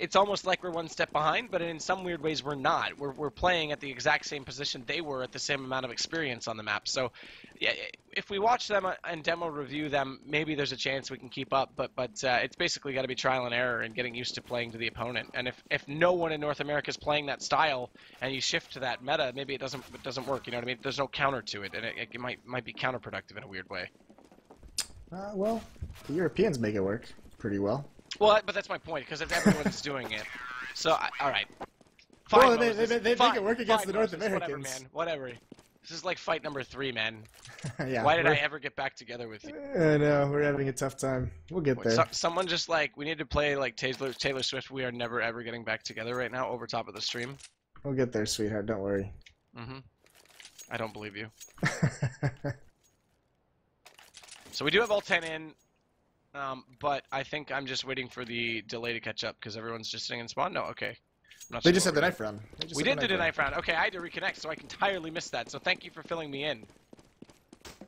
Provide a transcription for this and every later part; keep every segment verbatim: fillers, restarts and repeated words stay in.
it's almost like we're one step behind, but in some weird ways we're not. We're, we're playing at the exact same position they were at the same amount of experience on the map. So yeah, if we watch them and demo review them, maybe there's a chance we can keep up, but, but uh, it's basically got to be trial and error and getting used to playing to the opponent. And if, if no one in North America is playing that style and you shift to that meta, maybe it doesn't, it doesn't work, you know what I mean? There's no counter to it, and it, it might, might be counterproductive in a weird way. Uh, well, the Europeans make it work pretty well. Well, but that's my point, because if everyone's doing it, so I, all right. Fine, well, they, they, they fine, make it work against the North Americans. Whatever, man. Whatever. This is like fight number three, man. Yeah, why did I ever get back together with you? I know, we're having a tough time. We'll get there. So, someone just like we need to play like Taylor, Taylor Swift. We are never ever getting back together right now. Over top of the stream. We'll get there, sweetheart. Don't worry. Mm-hmm. I don't believe you. So we do have all ten in. Um, but I think I'm just waiting for the delay to catch up because everyone's just sitting in spawn. No, okay. I'm not sure they just had the knife round. We did do the knife round. Okay, I had to reconnect, so I entirely missed that. So thank you for filling me in.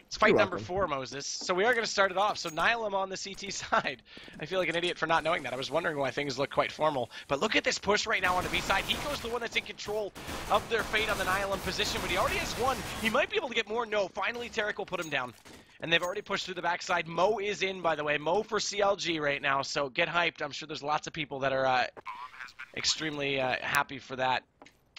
It's fight number four, Moses. So we are going to start it off. So Nihilum on the C T side. I feel like an idiot for not knowing that. I was wondering why things look quite formal. But look at this push right now on the B side. Hiko's the one that's in control of their fate on the Nihilum position, but he already has one. He might be able to get more. No, finally Tarik will put him down. And they've already pushed through the backside. Mo is in, by the way. Mo for C L G right now, so get hyped. I'm sure there's lots of people that are uh, extremely uh, happy for that.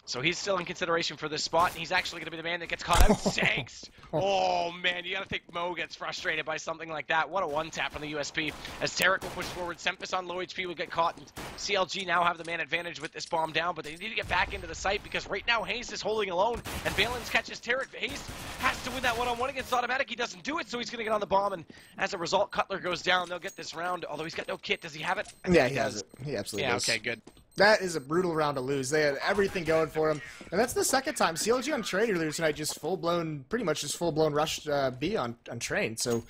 So he's still in consideration for this spot, and he's actually going to be the man that gets caught out. Sanks! Oh, man, you got to think Mo gets frustrated by something like that. What a one-tap on the U S P. As Tarik will push forward, Semphis on low H P will get caught, and C L G now have the man advantage with this bomb down, but they need to get back into the site because right now Hayes is holding alone, and Valens catches Tarik. Hayes has to win that one-on-one against Automatic. He doesn't do it, so he's going to get on the bomb, and as a result, Cutler goes down. They'll get this round, although he's got no kit. Does he have it? Yeah, he, he has it. He absolutely yeah, does. Yeah, okay, good. That is a brutal round to lose. They had everything going for them. And that's the second time. C L G on Train earlier tonight just full-blown, pretty much just full-blown rushed uh, B on, on Train. So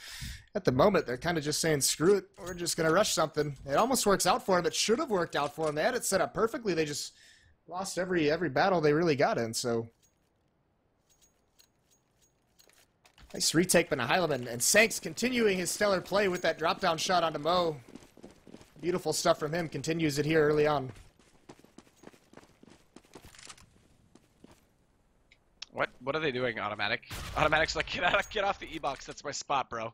at the moment, they're kind of just saying, screw it, we're just going to rush something. It almost works out for them. It should have worked out for them. They had it set up perfectly. They just lost every every battle they really got in. So nice retake by Nihilum. And, and Sanks continuing his stellar play with that drop-down shot onto Mo. Beautiful stuff from him. Continues it here early on. What what are they doing, Automatic? Automatic's like, get out, get off the E-box, that's my spot, bro.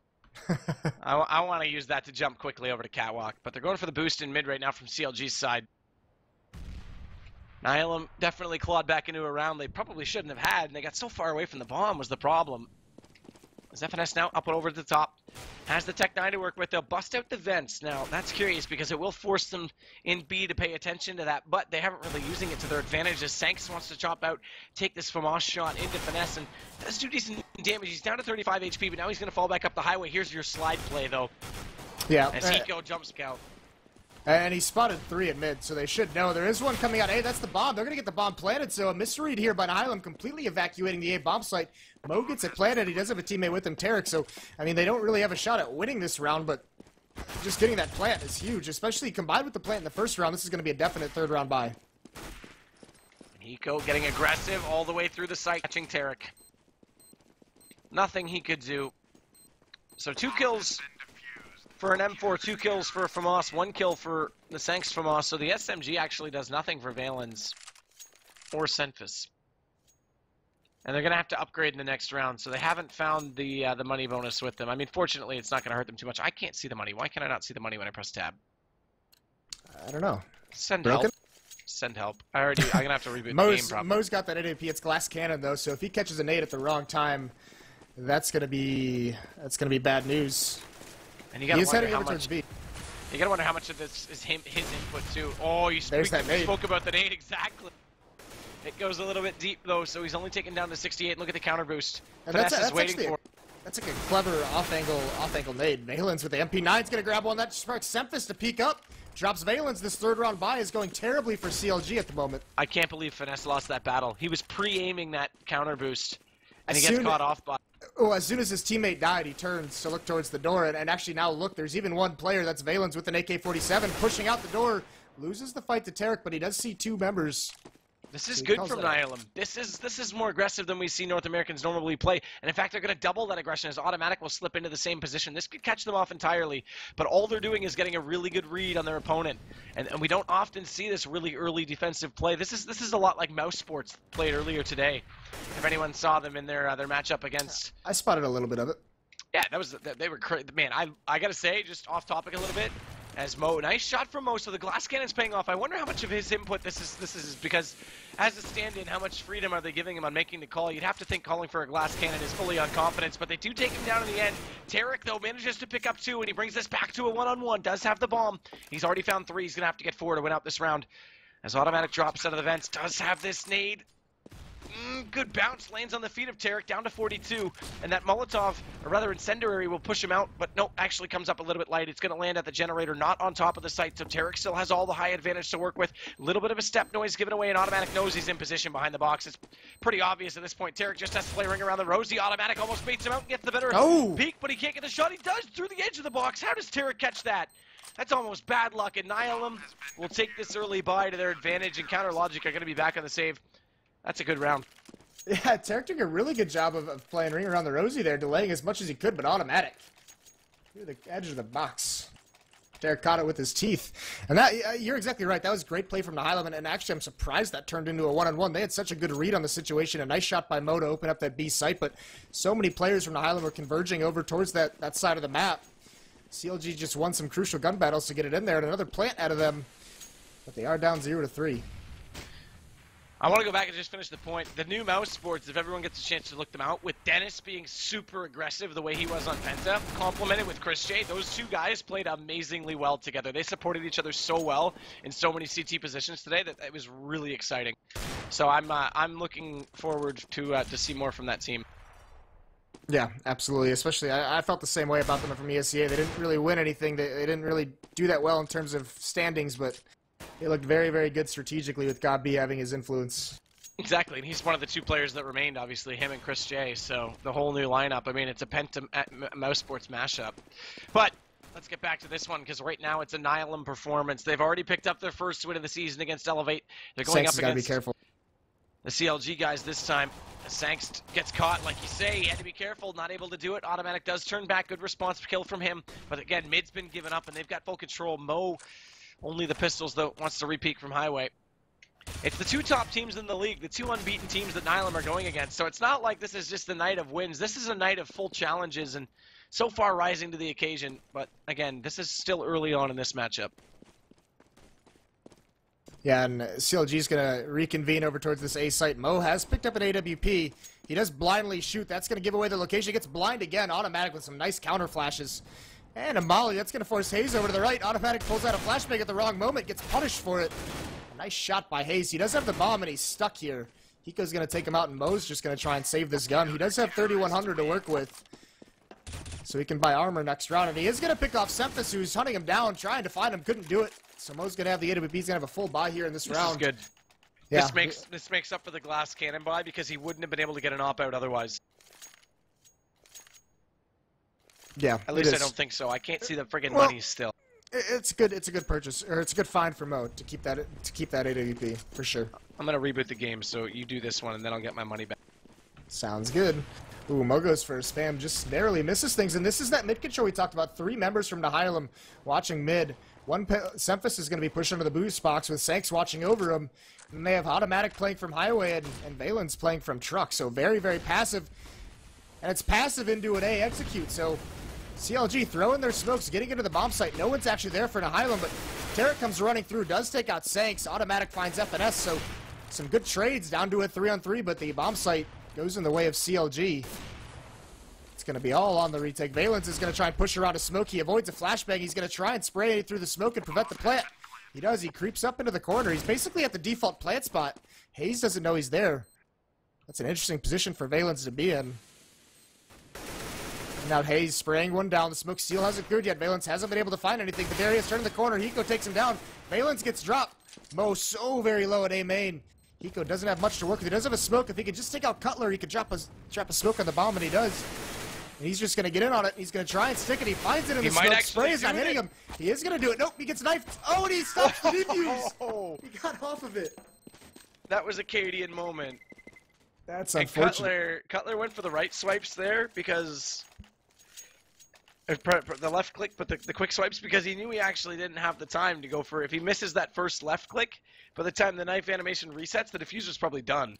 I, I want to use that to jump quickly over to Catwalk, but they're going for the boost in mid right now from C L G's side. Nihilum definitely clawed back into a round they probably shouldn't have had, and they got so far away from the bomb was the problem. As F N S now up and over to the top. Has the Tech nine to work with. They'll bust out the vents. Now, that's curious because it will force them in B to pay attention to that, but they haven't really using it to their advantage as Sanks wants to chop out, take this Famas shot into Finesse, and does do decent damage. He's down to thirty-five H P, but now he's going to fall back up the highway. Here's your slide play, though. Yeah. As Hiko jumps out. And he spotted three at mid, so they should know. There is one coming out. Hey, that's the bomb. They're going to get the bomb planted, so a misread here by Nihilum completely evacuating the A bomb site. Mo gets it planted. He does have a teammate with him, Tarik, so, I mean, they don't really have a shot at winning this round, but just getting that plant is huge, especially combined with the plant in the first round. This is going to be a definite third round bye. Hiko getting aggressive all the way through the site, catching Tarik. Nothing he could do. So two kills for an M four, two kills for Famas, one kill for the Sanks Famas, so the S M G actually does nothing for Valens or Semphis. And they're going to have to upgrade in the next round, so they haven't found the uh, the money bonus with them. I mean, fortunately, it's not going to hurt them too much. I can't see the money. Why can I not see the money when I press tab? I don't know. Send Broken? help. Send help. I already, I'm going to have to reboot Mo's, the game probably. Mo's got that A W P. It's glass cannon, though, so if he catches a nade at the wrong time, that's going to be that's going to be bad news. And you gotta He's wonder how much. You gotta wonder how much of this is him, his input too. Oh, you speak, spoke about the nade exactly. It goes a little bit deep though, so he's only taken down to sixty-eight. Look at the counter boost. And that's, a, that's waiting actually, for. That's like a clever off-angle, off-angle nade. Valens with the M P nine is gonna grab one. That sparks Semphis to peek up. Drops Valens. This third round bye is going terribly for C L G at the moment. I can't believe Finesse lost that battle. He was pre-aiming that counter boost, and as he gets caught off by. Oh, as soon as his teammate died, he turns to look towards the door, and, and actually now look, there's even one player, that's Valens with an A K forty-seven, pushing out the door, loses the fight to Tarik, but he does see two members This is good from Nihilum. This is this is more aggressive than we see North Americans normally play. And in fact, they're going to double that aggression as Automatic will slip into the same position. This could catch them off entirely. But all they're doing is getting a really good read on their opponent. And, and we don't often see this really early defensive play. This is this is a lot like mousesports played earlier today. If anyone saw them in their uh, their matchup against... I spotted a little bit of it. Yeah, that was they were crazy. Man, I, I got to say, just off topic a little bit, as Mo, nice shot from Mo, so the glass cannon's paying off. I wonder how much of his input this is, this is because as a stand-in, how much freedom are they giving him on making the call? You'd have to think calling for a glass cannon is fully on confidence, but they do take him down in the end. Tarik, though, manages to pick up two, and he brings this back to a one-on-one, does have the bomb. He's already found three, he's gonna have to get four to win out this round. As Automatic drops out of the vents, does have this nade. Mm, good bounce, lands on the feet of Tarik, down to forty-two, and that Molotov, or rather Incendiary, will push him out, but no, actually comes up a little bit light. It's going to land at the generator, not on top of the site, so Tarik still has all the high advantage to work with. A little bit of a step noise given away, and Automatic knows he's in position behind the box. It's pretty obvious at this point. Tarik just has to play ring around the rosy. Automatic almost beats him out and gets the better oh. peak, but he can't get the shot. He does through the edge of the box. How does Tarik catch that? That's almost bad luck, and Nihilum will take this early buy to their advantage, and Counter Logic are going to be back on the save. That's a good round. Yeah, Tarik took a really good job of, of playing ring around the rosy there, delaying as much as he could, but Automatic through the edge of the box. Tarik caught it with his teeth. And that, you're exactly right. That was a great play from Nihilum, and, and actually I'm surprised that turned into a one-on-one. They had such a good read on the situation. A nice shot by Mo to open up that B site, but so many players from Nihilum were converging over towards that, that side of the map. C L G just won some crucial gun battles to get it in there, and another plant out of them, but they are down zero to three. I want to go back and just finish the point. The new mousesports, if everyone gets a chance to look them out, with Dennis being super aggressive the way he was on Penta, complemented with ChrisJ, those two guys played amazingly well together. They supported each other so well in so many C T positions today that it was really exciting. So I'm uh, I'm looking forward to uh, to see more from that team. Yeah, absolutely. Especially, I, I felt the same way about them from E S E A. They didn't really win anything. They, they didn't really do that well in terms of standings, but... He looked very, very good strategically with Gobby having his influence. Exactly, and he's one of the two players that remained, obviously, him and ChrisJ, so the whole new lineup. I mean, it's a Penta mousesports mashup. But let's get back to this one, because right now it's a Nihilum performance. They've already picked up their first win of the season against Elevate. They're going Sanks up against... Be careful. The C L G guys this time. Sanks gets caught, like you say, he had to be careful, not able to do it. Automatic does turn back, good response kill from him. But again, mid's been given up, and they've got full control. Mo... Only the Pistols, though, wants to repeat from Highway. It's the two top teams in the league, the two unbeaten teams that Nihilum are going against. So it's not like this is just a night of wins. This is a night of full challenges and so far rising to the occasion. But again, this is still early on in this matchup. Yeah, and C L G's going to reconvene over towards this A site. Mo has picked up an A W P. He does blindly shoot. That's going to give away the location. He gets blind again, Automatic with some nice counter flashes. And a molly, that's going to force Hayes over to the right. Automatic pulls out a flashbang at the wrong moment, gets punished for it. A nice shot by Hayes. He does have the bomb, and he's stuck here. Hiko's going to take him out, and Mo's just going to try and save this gun. He does have thirty-one hundred to work with, so he can buy armor next round. And he is going to pick off Semphis, who's hunting him down, trying to find him. Couldn't do it. So Mo's going to have the A W P. He's going to have a full buy here in this, this round. This is good. Yeah. This makes, this makes up for the glass cannon buy, because he wouldn't have been able to get an op-out otherwise. Yeah, at least I don't think so. I can't see the friggin' well, money still. It's good. It's a good purchase, or it's a good find for Mo to keep that to keep that A W P for sure. I'm gonna reboot the game, so you do this one, and then I'll get my money back. Sounds good. Ooh, Mo goes for a spam, just narrowly misses things, and this is that mid control we talked about. Three members from Nihilum watching mid. One Semphis is gonna be pushed into the boost box with Sanks watching over him, and they have Automatic playing from Highway and, and Valens playing from Truck. So very very passive, and it's passive into an A execute. So. C L G throwing their smokes, getting into the bomb site. No one's actually there for Nihilum, but Tarik comes running through, does take out Sanks. Automatic finds F N S, so some good trades down to a three on three, but the bomb site goes in the way of C L G. It's going to be all on the retake. Valens is going to try and push around a smoke. He avoids a flashbang. He's going to try and spray through the smoke and prevent the plant. He does. He creeps up into the corner. He's basically at the default plant spot. Hayes doesn't know he's there. That's an interesting position for Valens to be in. Now Hayes spraying one down. The smoke seal hasn't cleared yet. Valens hasn't been able to find anything. But there he is, turning the corner. Hiko takes him down. Valens gets dropped. Mo so very low at A main. Hiko doesn't have much to work with. He does have a smoke. If he could just take out Cutler, he could drop a, drop a smoke on the bomb, and he does. And he's just going to get in on it. He's going to try and stick it. He finds it in the smoke. Spray is not hitting him. He is going to do it. Nope, he gets knifed. Oh, and he stops the defuse. He got off of it. That was a Cadian moment. That's and unfortunate. Cutler, Cutler went for the right swipes there because... The left click, but the, the quick swipes, because he knew he actually didn't have the time to go for... If he misses that first left click, by the time the knife animation resets, the diffuser's probably done.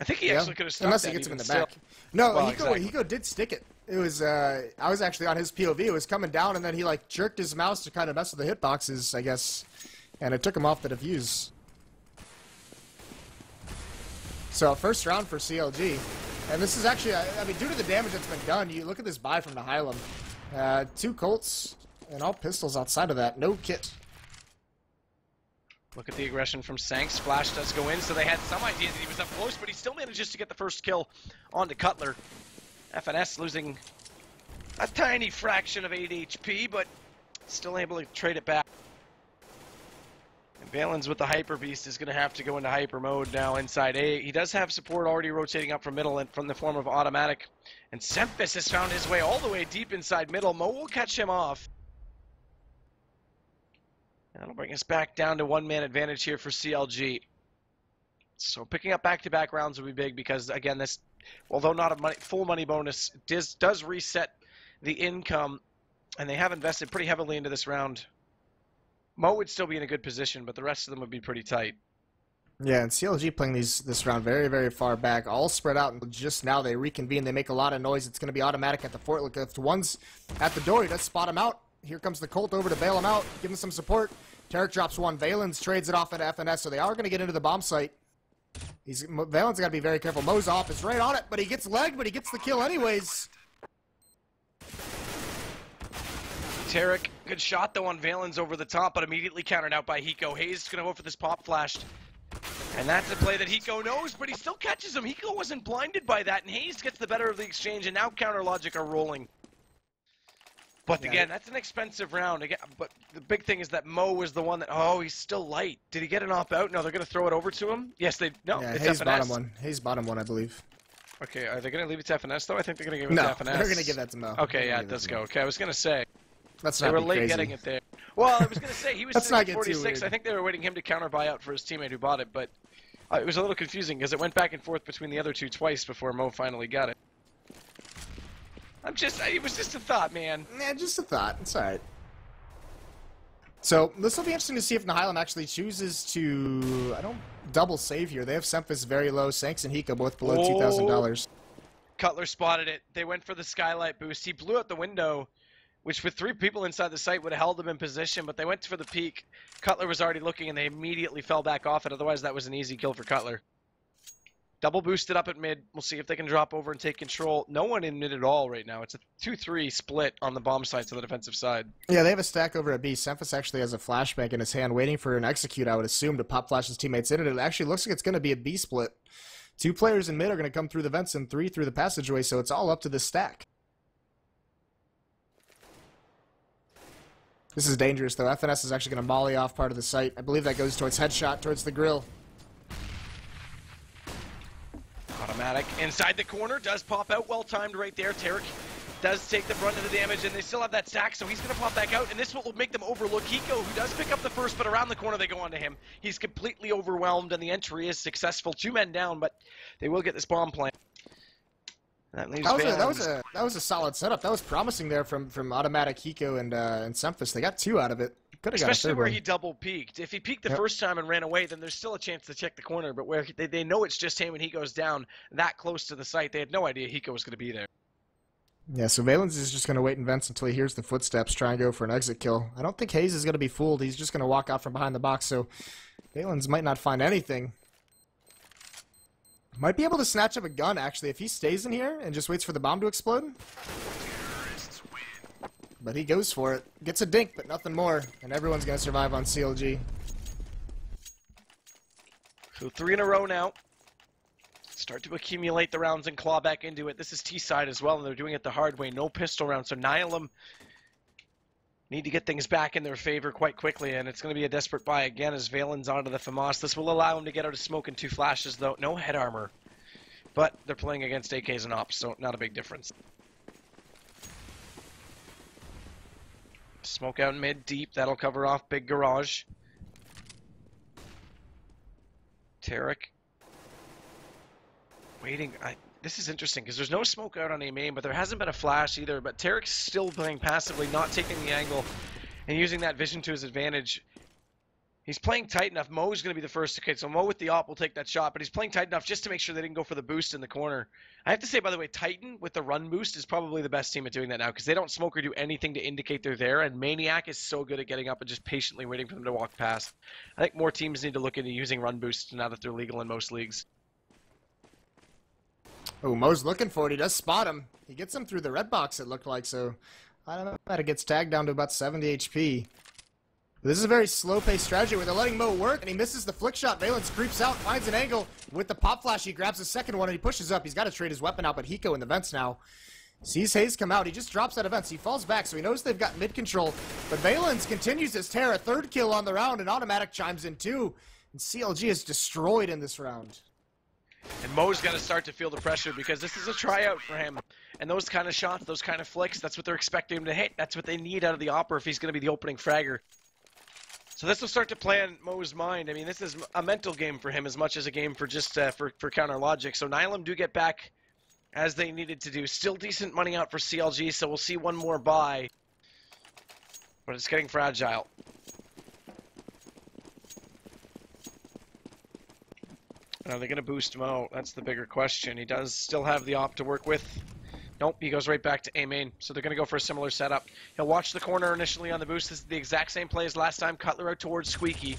I think he yeah. actually could have stopped Unless he gets him in the still. back. No, well, Hiko, exactly. Hiko did stick it. It was, uh, I was actually on his P O V. It was coming down, and then he, like, jerked his mouse to kind of mess with the hitboxes, I guess. And it took him off the defuse. So, first round for C L G. And this is actually, I mean, due to the damage that's been done, you look at this buy from Nihilum. Uh, two Colts and all pistols outside of that. No kit. Look at the aggression from Sanks. Flash does go in, so they had some idea that he was up close, but he still manages to get the first kill onto Cutler. F N S losing a tiny fraction of eight H P, but still able to trade it back. And Valens with the Hyper Beast is going to have to go into Hyper mode now inside A. He does have support already rotating up from middle and from the form of Automatic. And Semphis has found his way all the way deep inside middle. Mo will catch him off. That'll bring us back down to one-man advantage here for C L G. So picking up back-to-back rounds will be big because, again, this, although not a money, full money bonus, does, does reset the income, and they have invested pretty heavily into this round. Mo would still be in a good position, but the rest of them would be pretty tight. Yeah, and C L G playing these this round very, very far back, all spread out, and just now they reconvene. They make a lot of noise. It's going to be Automatic at the fort. Look, if one's at the door, he does spot him out. Here comes the Colt over to bail him out, give him some support. Tarik drops one. Valens trades it off at F N S, so they are going to get into the bomb site. He's, Valens got to be very careful. Mo's off. It's right on it, but he gets legged, but he gets the kill anyways. Tarik, good shot, though, on Valens over the top, but immediately countered out by Hiko. Hayes is going to go for this pop flash. And that's a play that Hiko knows, but he still catches him. Hiko wasn't blinded by that, and Hayes gets the better of the exchange, and now Counter Logic are rolling. But again, that's an expensive round. Again, but the big thing is that Mo was the one that, oh, he's still light. Did he get an op-out? No, they're going to throw it over to him? Yes, they, no, yeah, it's Hayes F N S. Bottom one. Hayes bottom one, I believe. Okay, are they going to leave it to F N S, though? I think they're going to give it no, to F N S. No, they're going to give that to Mo. Okay, yeah, let's go. Okay, I was going to say. That's not They were late crazy. getting it there. Well, I was going to say, he was sitting at forty-six. I think they were waiting him to counter buyout for his teammate who bought it, but uh, it was a little confusing because it went back and forth between the other two twice before Mo finally got it. I'm just, it was just a thought, man. Yeah, just a thought. It's all right. So, this will be interesting to see if Nihilum actually chooses to, I don't, double save here. They have Semphis very low, Sanks and Hiko both below oh. two thousand dollars. Cutler spotted it. They went for the skylight boost. He blew out the window, which with three people inside the site would have held them in position, but they went for the peak. Cutler was already looking, and they immediately fell back off it. Otherwise, that was an easy kill for Cutler. Double boosted up at mid. We'll see if they can drop over and take control. No one in mid at all right now. It's a two three split on the bomb side to the defensive side. Yeah, they have a stack over at B. Semphis actually has a flashbang in his hand waiting for an execute, I would assume, to pop flash his teammates in it. It actually looks like it's going to be a B split. Two players in mid are going to come through the vents and three through the passageway, so it's all up to the stack. This is dangerous, though. F N S is actually going to molly off part of the site. I believe that goes towards headshot, towards the grill. Automatic inside the corner, does pop out, well-timed right there. Tarik does take the brunt of the damage, and they still have that stack, so he's going to pop back out, and this will make them overlook Hiko, who does pick up the first, but around the corner they go onto him. He's completely overwhelmed, and the entry is successful. Two men down, but they will get this bomb plant. That, leaves that, was a, that was a that was a solid setup. That was promising there from from Automatic, Hiko, and uh, and Semphis. They got two out of it. Could've Especially got a where one. he double peeked. If he peeked the yep. first time and ran away, then there's still a chance to check the corner. But where he, they they know it's just him, and he goes down that close to the site. They had no idea Hiko was going to be there. Yeah, so Valens is just going to wait and vents until he hears the footsteps, try and go for an exit kill. I don't think Hayes is going to be fooled. He's just going to walk out from behind the box. So Valens might not find anything. Might be able to snatch up a gun, actually, if he stays in here and just waits for the bomb to explode. But he goes for it. Gets a dink, but nothing more. And everyone's going to survive on C L G. So three in a row now. Start to accumulate the rounds and claw back into it. This is T-side as well, and they're doing it the hard way. No pistol round, so Nihilum need to get things back in their favor quite quickly, and it's going to be a desperate buy again as Valens onto the FAMAS. This will allow him to get out of smoke in two flashes, though. No head armor. But they're playing against A Ks and Ops, so not a big difference. Smoke out mid, deep. That'll cover off big garage. Tarik waiting. I, this is interesting because there's no smoke out on A main, but there hasn't been a flash either. But Tarek's still playing passively, not taking the angle and using that vision to his advantage. He's playing tight enough. Mo's going to be the first. Okay, so Mo with the op will take that shot, but he's playing tight enough just to make sure they didn't go for the boost in the corner. I have to say, by the way, Titan with the run boost is probably the best team at doing that now because they don't smoke or do anything to indicate they're there, and Maniac is so good at getting up and just patiently waiting for them to walk past. I think more teams need to look into using run boosts now that they're legal in most leagues. Oh, Mo's looking for it. He does spot him. He gets him through the red box, it looked like, so I don't know how it gets tagged down to about seventy H P. This is a very slow-paced strategy where they're letting Mo work, and he misses the flick shot. Valens creeps out, finds an angle. With the pop flash, he grabs the second one, and he pushes up. He's got to trade his weapon out, but Hiko in the vents now. Sees Hayes come out. He just drops out of vents. He falls back, so he knows they've got mid-control. But Valens continues his tear. A third kill on the round, and Automatic chimes in too. And C L G is destroyed in this round. And Mo's got to start to feel the pressure because this is a tryout for him. And those kind of shots, those kind of flicks, that's what they're expecting him to hit. That's what they need out of the opera if he's going to be the opening fragger. So this will start to play on Mo's mind. I mean, this is a mental game for him as much as a game for just uh, for, for counter logic. So Nihilum do get back as they needed to do. Still decent money out for C L G, so we'll see one more buy. But it's getting fragile. Are they going to boost Mo? That's the bigger question. He does still have the op to work with. Nope, he goes right back to A main, so they're going to go for a similar setup. He'll watch the corner initially on the boost. This is the exact same play as last time. Cutler out towards Squeaky.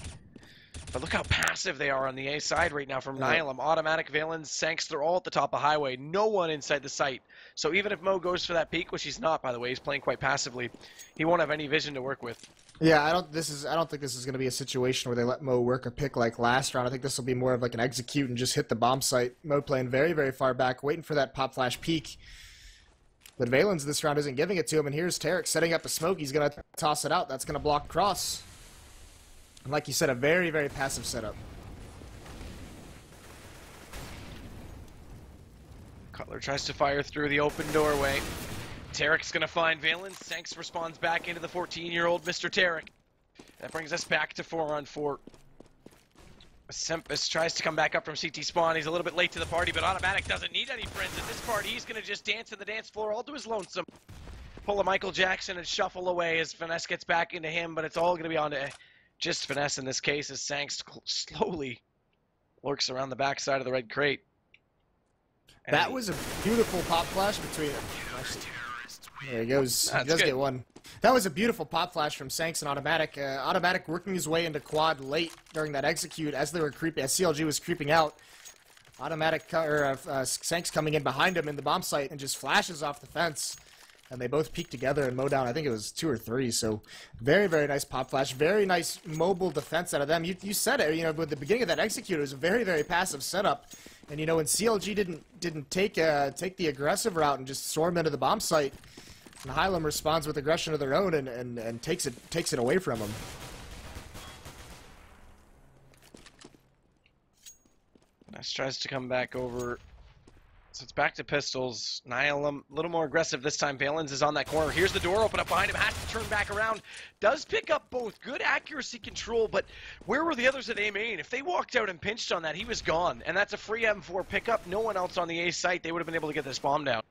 But look how passive they are on the A side right now from Nihilum. Automatic, Valens, Sanks, they're all at the top of highway. No one inside the site. So even if Mo goes for that peak, which he's not, by the way, he's playing quite passively, he won't have any vision to work with. Yeah, I don't, this is, I don't think this is going to be a situation where they let Mo work a pick like last round. I think this will be more of like an execute and just hit the bomb site. Mo playing very, very far back, waiting for that pop flash peak. But Valens this round isn't giving it to him, and here's Tarik setting up a smoke. He's going to toss it out. That's going to block cross. And like you said, a very, very passive setup. Cutler tries to fire through the open doorway. Tarek's going to find Valens. Sanks responds back into the fourteen-year-old Mister Tarik. That brings us back to four on four. Semphis tries to come back up from C T spawn. He's a little bit late to the party, but Automatic doesn't need any friends at this party. He's going to just dance in the dance floor all to his lonesome. Pull a Michael Jackson and shuffle away as Finesse gets back into him, but it's all going to be on to just Finesse in this case as Sanks slowly lurks around the backside of the red crate. And that was a beautiful pop flash between them. There he goes. Nah, he does good. Get one. That was a beautiful pop flash from Sanks and Automatic. Uh, Automatic working his way into quad late during that execute as they were creeping. As C L G was creeping out, Automatic or uh, uh, Sanks coming in behind him in the bomb site and just flashes off the fence, and they both peek together and Mo down. I think it was two or three. So very very nice pop flash. Very nice mobile defense out of them. You you said it. You know, at the beginning of that execute, it was a very very passive setup, and you know when C L G didn't didn't take uh, take the aggressive route and just storm into the bomb site. Nihilum responds with aggression of their own and, and, and takes it takes it away from him. Ness tries to come back over. So it's back to pistols. Nihilum a little more aggressive this time. Valens is on that corner. Here's the door open up behind him. Has to turn back around. Does pick up both. Good accuracy control, but where were the others at A main? If they walked out and pinched on that, he was gone. And that's a free M four pickup. No one else on the A site. They would have been able to get this bomb down.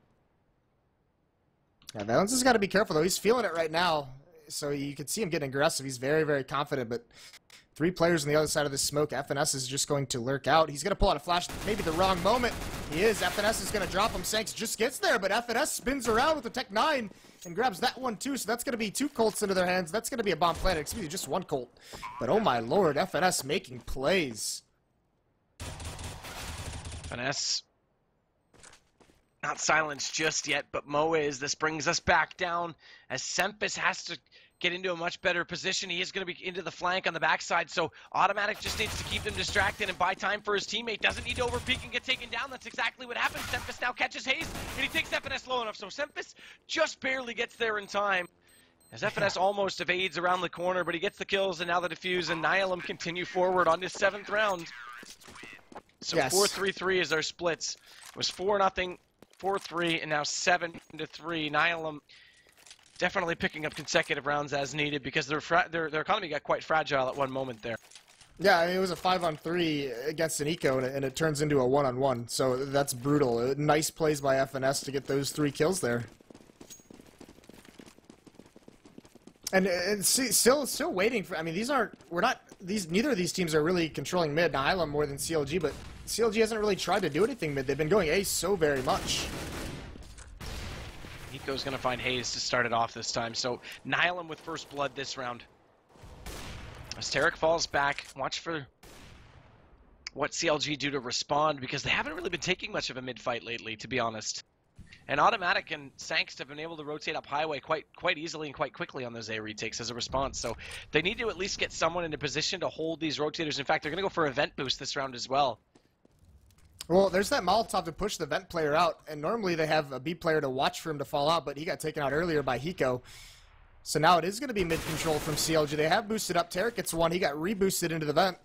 Yeah, Valens has got to be careful, though. He's feeling it right now. So you can see him getting aggressive. He's very, very confident. But three players on the other side of this smoke. F N S is just going to lurk out. He's going to pull out a flash maybe the wrong moment. He is. F N S is going to drop him. Sanks just gets there, but F N S spins around with the Tech nine and grabs that one, too. So that's going to be two Colts into their hands. That's going to be a bomb planet. Excuse me, just one Colt. But, oh, my Lord, F N S making plays. F N S. Not silenced just yet, but Mo is. This brings us back down as Semphis has to get into a much better position. He is going to be into the flank on the backside, so Automatic just needs to keep them distracted and buy time for his teammate. Doesn't need to overpeak and get taken down. That's exactly what happened. Semphis now catches Hayes, and he takes F N S low enough, so Semphis just barely gets there in time. As F N S almost evades around the corner, but he gets the kills, and now the defuse, and Nihilum continue forward on this seventh round. So yes. four three three is our splits. It was four nothing. four three, and now seven to three. Nihilum definitely picking up consecutive rounds as needed because their, fra their, their economy got quite fragile at one moment there. Yeah, I mean, it was a five on three against an Eco, and it, and it turns into a one on one, so that's brutal. Nice plays by F N S to get those three kills there. And, and see, still still waiting for... I mean, these aren't... We're not... These Neither of these teams are really controlling mid. Nihilum more than C L G, but C L G hasn't really tried to do anything mid. They've been going A so very much. Nico's going to find Hayes to start it off this time, so Nihilum with first blood this round. As Tarik falls back, watch for what C L G do to respond, because they haven't really been taking much of a mid-fight lately, to be honest. And Automatic and Sanks have been able to rotate up highway quite quite easily and quite quickly on those A retakes as a response, so they need to at least get someone in a position to hold these rotators. In fact, they're going to go for a vent boost this round as well. Well, there's that Molotov to push the vent player out, and normally they have a B player to watch for him to fall out, but he got taken out earlier by Hiko. So now it is going to be mid-control from C L G. They have boosted up. Tarik gets one. He got reboosted into the vent,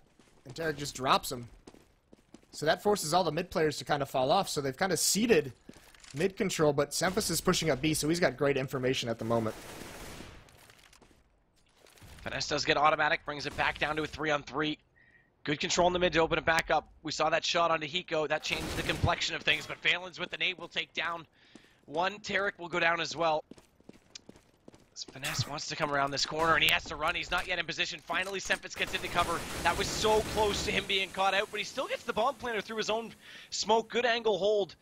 and Tarik just drops him. So that forces all the mid players to kind of fall off. So they've kind of seeded mid-control, but Semphis is pushing up B, so he's got great information at the moment. F N S does get Automatic, brings it back down to a three on three. Good control in the mid to open it back up. We saw that shot onto Hiko. That changed the complexion of things, but Valens with the nade will take down one. Tarik will go down as well. Finesse wants to come around this corner, and he has to run. He's not yet in position. Finally, Semphis gets into cover. That was so close to him being caught out, but he still gets the bomb planter through his own smoke. Good angle hold.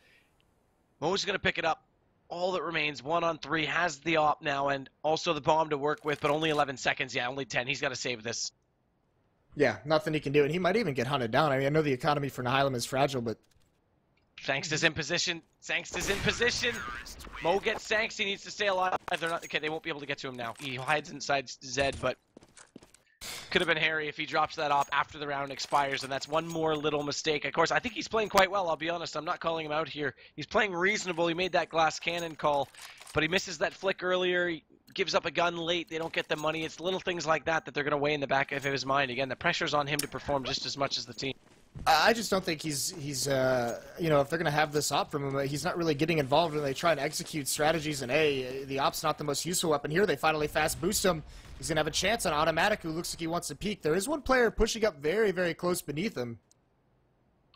Mo's going to pick it up. All that remains, one on three, has the op now, and also the bomb to work with, but only eleven seconds. Yeah, only ten. He's got to save this. Yeah, nothing he can do, and he might even get hunted down. I mean, I know the economy for Nihilum is fragile, but... Sanks is in position. Sanks is in position. Mo gets Sanks. He needs to stay alive. They're not okay. They won't be able to get to him now. He hides inside Zed, but could have been hairy if he drops that off after the round expires. And that's one more little mistake. Of course, I think he's playing quite well. I'll be honest. I'm not calling him out here. He's playing reasonable. He made that glass cannon call, but he misses that flick earlier. He gives up a gun late. They don't get the money. It's little things like that that they're going to weigh in the back of his mind. Again, the pressure's on him to perform just as much as the team. I just don't think he's, he's uh, you know, if they're going to have this op from him, he's not really getting involved when they try and execute strategies in A. The op's not the most useful weapon here. They finally fast boost him. He's going to have a chance on Automatic, who looks like he wants to peek. There is one player pushing up very, very close beneath him.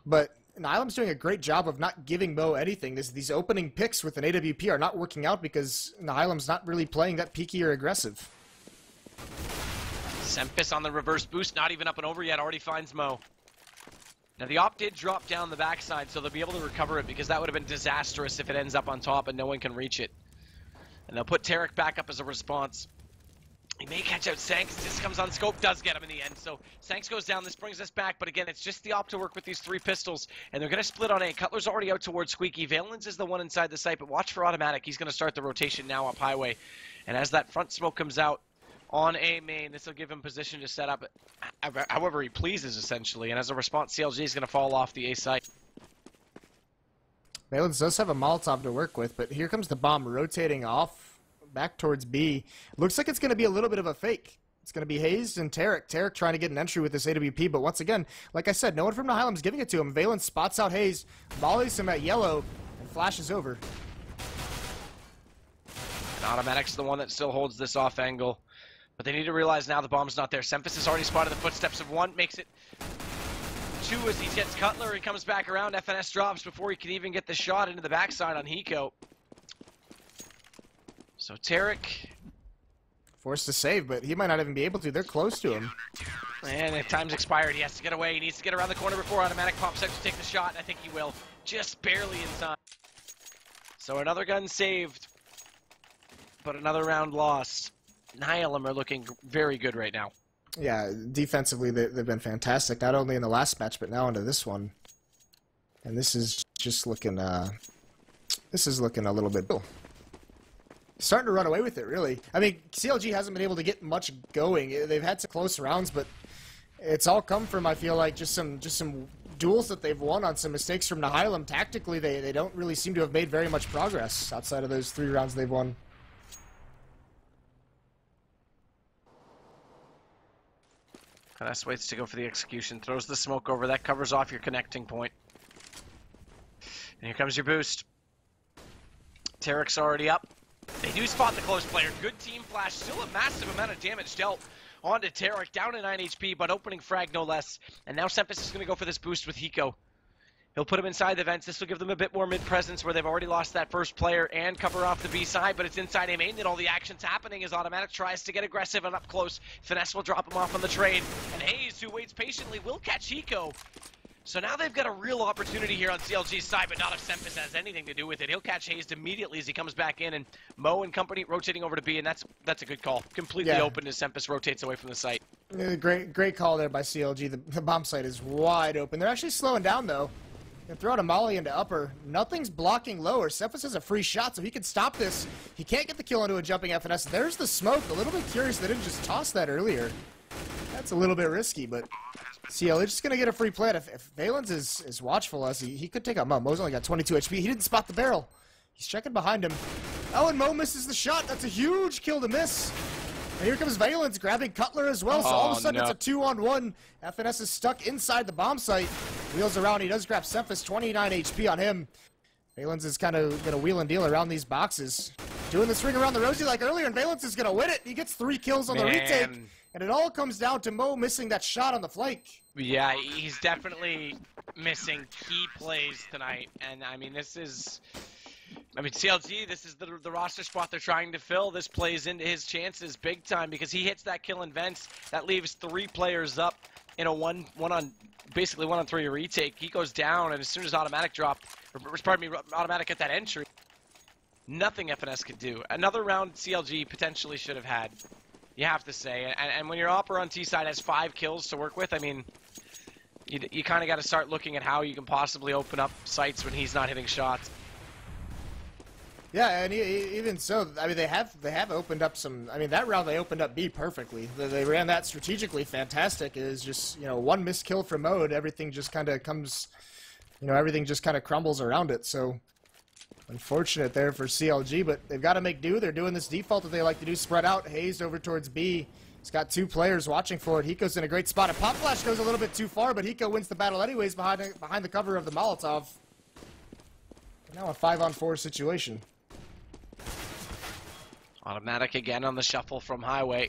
But Nihilum's doing a great job of not giving Mo anything. This, these opening picks with an A W P are not working out because Nihilum's not really playing that peaky or aggressive. Semphis on the reverse boost, not even up and over yet, already finds Mo. Now, the op did drop down the backside, so they'll be able to recover it, because that would have been disastrous if it ends up on top and no one can reach it. And they'll put Tarik back up as a response. He may catch out Sanks. This comes on scope, does get him in the end. So Sanks goes down. This brings us back. But again, it's just the op to work with these three pistols. And they're going to split on A. Cutler's already out towards Squeaky. Valens is the one inside the site, but watch for Automatic. He's going to start the rotation now up highway. And as that front smoke comes out, on A main, this will give him position to set up however he pleases, essentially. And as a response, C L G is going to fall off the A site. Valens does have a Molotov to work with, but here comes the bomb rotating off back towards B. Looks like it's going to be a little bit of a fake. It's going to be Hayes and Tarik. Tarik trying to get an entry with this A W P, but once again, like I said, no one from Nihilum's giving it to him. Valens spots out Hayes, volleys him at yellow, and flashes over. And Automatic's the one that still holds this off angle. But they need to realize now the bomb's not there. Semphis has already spotted the footsteps of one, makes it two as he gets Cutler. He comes back around. F N S drops before he can even get the shot into the backside on Hiko. So Tarik forced to save, but he might not even be able to. They're close to him. And if time's expired, he has to get away. He needs to get around the corner before Automatic pops out to take the shot. And I think he will. Just barely in time. So another gun saved, but another round lost. Nihilum are looking very good right now. Yeah, defensively they, they've been fantastic, not only in the last match, but now into this one. And this is just looking, uh, this is looking a little bit cool. Starting to run away with it, really. I mean, C L G hasn't been able to get much going. They've had some close rounds, but it's all come from, I feel like, just some just some duels that they've won on some mistakes from Nihilum. Tactically, they, they don't really seem to have made very much progress outside of those three rounds they've won. F N S waits to go for the execution, throws the smoke over, that covers off your connecting point. And here comes your boost. Tarik's already up. They do spot the close player, good team flash, still a massive amount of damage dealt. onto Tarik, down to nine H P, but opening frag no less. And now Semphis is going to go for this boost with Hiko. He'll put him inside the vents. This will give them a bit more mid-presence where they've already lost that first player and cover off the B side, but it's inside A main that all the action's happening as Automatic tries to get aggressive and up close. Finesse will drop him off on the train, and Hayes, who waits patiently, will catch Hiko. So now they've got a real opportunity here on C L G's side, but not if Semphis has anything to do with it. He'll catch Hayes immediately as he comes back in, and Mo and company rotating over to B, and that's that's a good call. Completely yeah. open as Semphis rotates away from the site. Yeah, great, great call there by C L G. The, the bomb site is wide open. They're actually slowing down, though. They're throwing a molly into upper. Nothing's blocking lower. Semphis has a free shot, so he can stop this. He can't get the kill into a jumping F N S. There's the smoke. A little bit curious they didn't just toss that earlier. That's a little bit risky, but C L is just going to get a free plant. If, if Valens is, is watchful as he, he could take out Mo. Mo's only got twenty-two H P. He didn't spot the barrel. He's checking behind him. Oh, and Mo misses the shot. That's a huge kill to miss. And here comes Valens grabbing Cutler as well, so oh, all of a sudden no. it's a two-on-one. F N S is stuck inside the bomb site. Wheels around, he does grab Semphis, twenty-nine H P on him. Valens is kind of going to wheel and deal around these boxes. Doing this ring around the rosy like earlier, and Valens is going to win it. He gets three kills on Man. the retake, and it all comes down to Mo missing that shot on the flank. Yeah, he's definitely missing key plays tonight, and I mean, this is... I mean, C L G, this is the, the roster spot they're trying to fill. This plays into his chances big time because he hits that kill and vents. That leaves three players up in a one, one on, basically one on three retake. He goes down, and as soon as Automatic dropped, or, pardon me, Automatic at that entry, nothing F N S could do. Another round C L G potentially should have had, you have to say. And, and when your Opera on T side has five kills to work with, I mean, you, you kind of got to start looking at how you can possibly open up sites when he's not hitting shots. Yeah, and even so, I mean, they have they have opened up some. I mean, that round they opened up B perfectly. They ran that strategically, fantastic. It was just, you know, one missed kill from Mo, everything just kind of comes, you know, everything just kind of crumbles around it. So unfortunate there for C L G, but they've got to make do. They're doing this default that they like to do, spread out. Hayes over towards B. He's got two players watching for it. Hiko's in a great spot. A pop flash goes a little bit too far, but Hiko wins the battle anyways behind behind the cover of the Molotov. And now a five on four situation. Automatic again on the shuffle from Highway.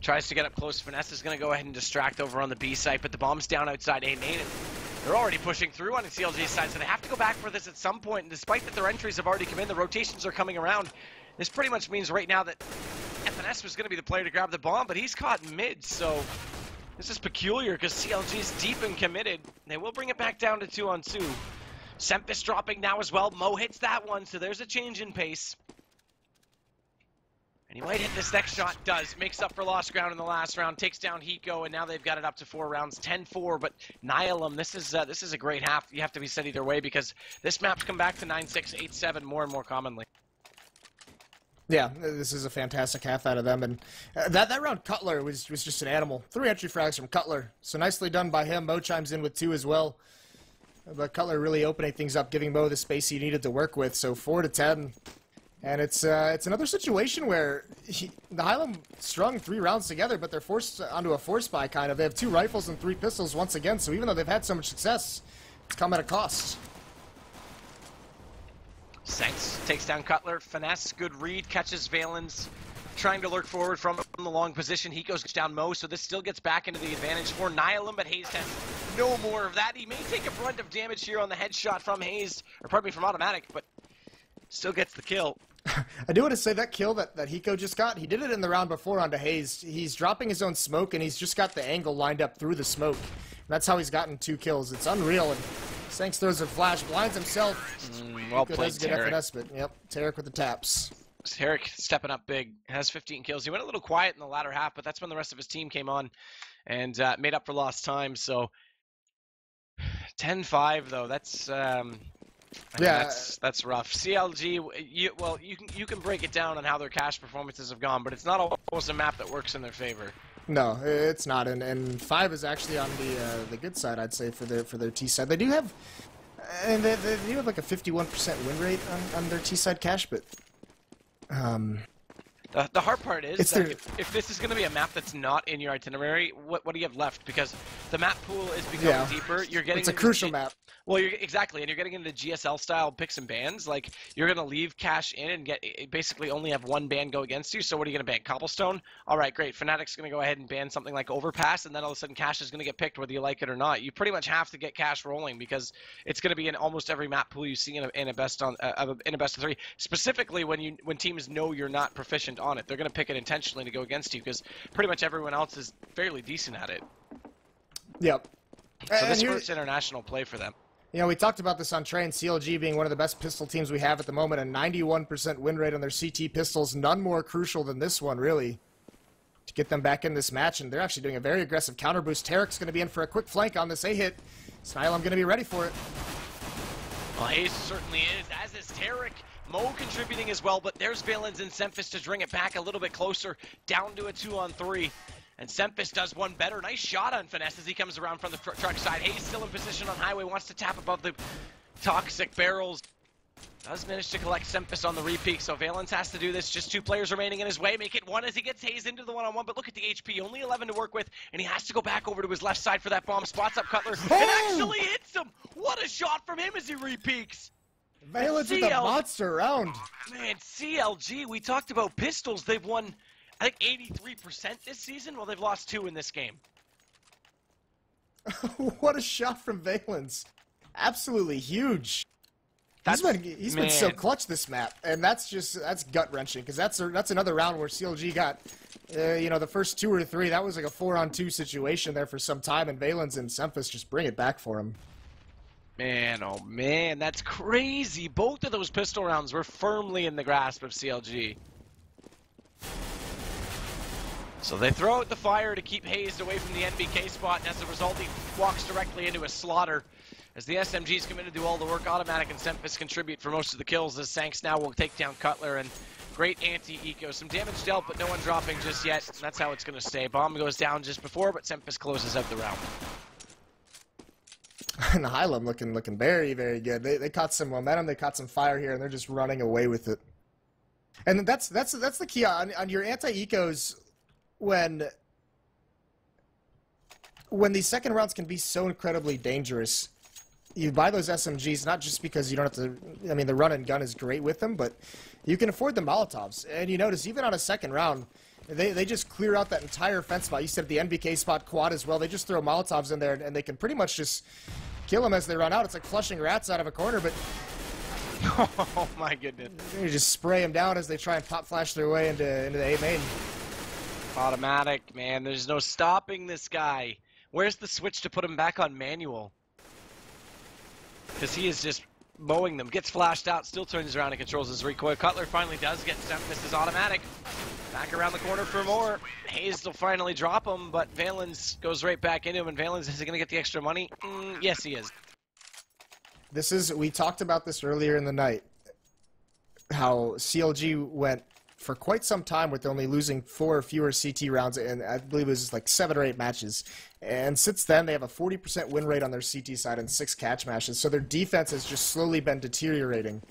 Tries to get up close. Finesse is going to go ahead and distract over on the B site, but the bomb's down outside A main. They're already pushing through on the C L G side, so they have to go back for this at some point. And despite that their entries have already come in, the rotations are coming around. This pretty much means right now that F N S was going to be the player to grab the bomb, but he's caught mid, so this is peculiar because C L G's deep and committed. They will bring it back down to two on two. Semphis dropping now as well. Mo hits that one, so there's a change in pace. And he might hit this next shot, does. Makes up for lost ground in the last round, takes down Hiko, and now they've got it up to four rounds, ten four, but Nihilum, this is uh, this is a great half. You have to be set either way because this map's come back to nine six, eight seven more and more commonly. Yeah, this is a fantastic half out of them, and uh, that, that round Cutler was, was just an animal. Three entry frags from Cutler, so nicely done by him. Mo chimes in with two as well, but Cutler really opening things up, giving Mo the space he needed to work with, so four to ten. And it's uh, it's another situation where he, Nihilum strung three rounds together, but they're forced onto a force buy kind of. They have two rifles and three pistols once again, so even though they've had so much success, it's come at a cost. Sanks takes down Cutler. Finesse, good read, catches Valens. Trying to lurk forward from the long position. He goes down Mo, so this still gets back into the advantage for Nihilum, but Hayes has no more of that. He may take a brunt of damage here on the headshot from Hayes, or pardon me, from Automatic, but still gets the kill. I do want to say that kill that, that Hiko just got, he did it in the round before onto Hayes. He's dropping his own smoke, and he's just got the angle lined up through the smoke. And that's how he's gotten two kills. It's unreal. And Sanks throws a flash, blinds himself. Mm, well Hiko played, does get F N S, but yep, Tarik with the taps. Tarik stepping up big, has fifteen kills. He went a little quiet in the latter half, but that's when the rest of his team came on and uh, made up for lost time. So ten five, though, that's... Um... I mean, yeah, that's that's rough. C L G, you, well, you can you can break it down on how their cash performances have gone, but it's not always a map that works in their favor. No, it's not, and and five is actually on the uh, the good side, I'd say, for their for their T side. They do have, and they, they do have like a fifty-one percent win rate on, on their T side cash, but um. The, the hard part is that if, if this is going to be a map that's not in your itinerary, what, what do you have left? Because the map pool is becoming yeah. deeper. You're getting it's a crucial map. Well, you're, exactly, and you're getting into the G S L style picks and bans. Like, you're going to leave Cache in and get basically only have one ban go against you. So what are you going to ban? Cobblestone? All right, great. Fnatic's going to go ahead and ban something like Overpass, and then all of a sudden Cache is going to get picked whether you like it or not. You pretty much have to get Cache rolling because it's going to be in almost every map pool you see in a, in a best on uh, in a best of three. Specifically when you when teams know you're not proficient on it, they're going to pick it intentionally to go against you because pretty much everyone else is fairly decent at it. Yep. So this hurts international play for them. You know, we talked about this on Train, C L G being one of the best pistol teams we have at the moment, a ninety-one percent win rate on their C T pistols, none more crucial than this one, really, to get them back in this match, and they're actually doing a very aggressive counter boost. Tarek's going to be in for a quick flank on this A-hit. Nihilum going to be ready for it. Well, Hayes certainly is, as is Tarik. Mo contributing as well, but there's Valens and Semphis to bring it back a little bit closer, down to a two on three. And Semphis does one better. Nice shot on Finesse as he comes around from the tr truck side. Hayes still in position on highway, wants to tap above the toxic barrels. Does manage to collect Semphis on the re-peak, so Valens has to do this. Just two players remaining in his way. Make it one as he gets Hayes into the one-on-one, but look at the H P. Only eleven to work with, and he has to go back over to his left side for that bomb. Spots up Cutler. It actually hits him! What a shot from him as he re-peaks! Valens with a monster round. Man, C L G, we talked about pistols. They've won... I think eighty-three percent this season? Well, they've lost two in this game. What a shot from Valens. Absolutely huge. That's, he's been, he's been so clutch this map, and that's just that's gut-wrenching, because that's, that's another round where C L G got, uh, you know, the first two or three. That was like a four on two situation there for some time, and Valens and Semphis just bring it back for him. Man, oh man, that's crazy. Both of those pistol rounds were firmly in the grasp of C L G. So they throw out the fire to keep Hayes away from the N B K spot, and as a result, he walks directly into a slaughter. As the S M Gs come in to do all the work, Automatic and Semphis contribute for most of the kills, as Sanks now will take down Cutler, and great anti-eco. Some damage dealt, but no one dropping just yet, and that's how it's going to stay. Bomb goes down just before, but Semphis closes out the round. And the Nihilum looking, looking very, very good. They, they caught some momentum, they caught some fire here, and they're just running away with it. And that's, that's, that's the key on, on your anti-ecos. When when these second rounds can be so incredibly dangerous, you buy those S M Gs not just because you don't have to, I mean, the run and gun is great with them, but you can afford the Molotovs. And you notice, even on a second round, they, they just clear out that entire fence spot. You said the N B K spot quad as well. They just throw Molotovs in there, and, and they can pretty much just kill them as they run out. It's like flushing rats out of a corner, but... Oh, my goodness. You just spray them down as they try and pop flash their way into, into the A main. Automatic, man. There's no stopping this guy. Where's the switch to put him back on manual? Because he is just mowing them. Gets flashed out, still turns around and controls his recoil. Cutler finally does get stumped. This is Automatic. Back around the corner for more. Hayes will finally drop him, but Valens goes right back into him. And Valens, is he going to get the extra money? Mm, yes, he is. This is, we talked about this earlier in the night, how C L G went for quite some time with only losing four or fewer C T rounds, and I believe it was like seven or eight matches. And since then, they have a forty percent win rate on their C T side and six catch matches, so their defense has just slowly been deteriorating.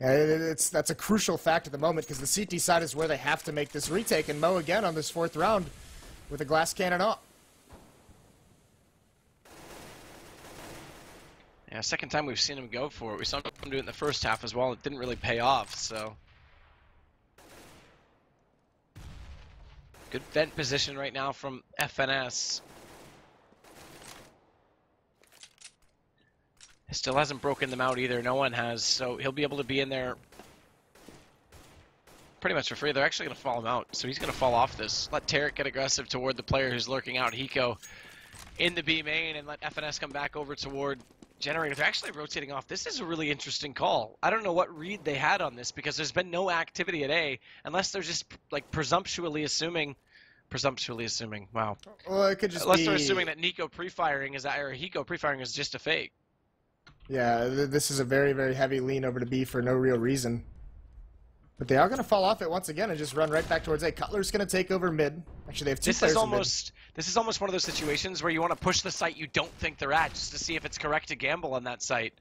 And it's, that's a crucial fact at the moment, because the C T side is where they have to make this retake, and Mo again on this fourth round with a glass cannon up. Yeah, second time we've seen him go for it. We saw him do it in the first half as well. It didn't really pay off, so... Good vent position right now from F N S. Still hasn't broken them out either. No one has, so he'll be able to be in there pretty much for free. They're actually going to fall him out, so he's going to fall off this. Let Tarik get aggressive toward the player who's lurking out, Hiko, in the B main, and let F N S come back over toward Generator. They're actually rotating off. This is a really interesting call. I don't know what read they had on this, because there's been no activity at A, unless they're just like presumptuously assuming, presumptuously assuming, wow. Well, it could just unless be... they're assuming that Nico pre-firing is, or Hiko pre-firing is just a fake. Yeah, th this is a very, very heavy lean over to B for no real reason. But they are going to fall off it once again and just run right back towards A. Cutler's going to take over mid. Actually, they have two this players is almost, in mid. This is almost one of those situations where you want to push the site you don't think they're at just to see if it's correct to gamble on that site.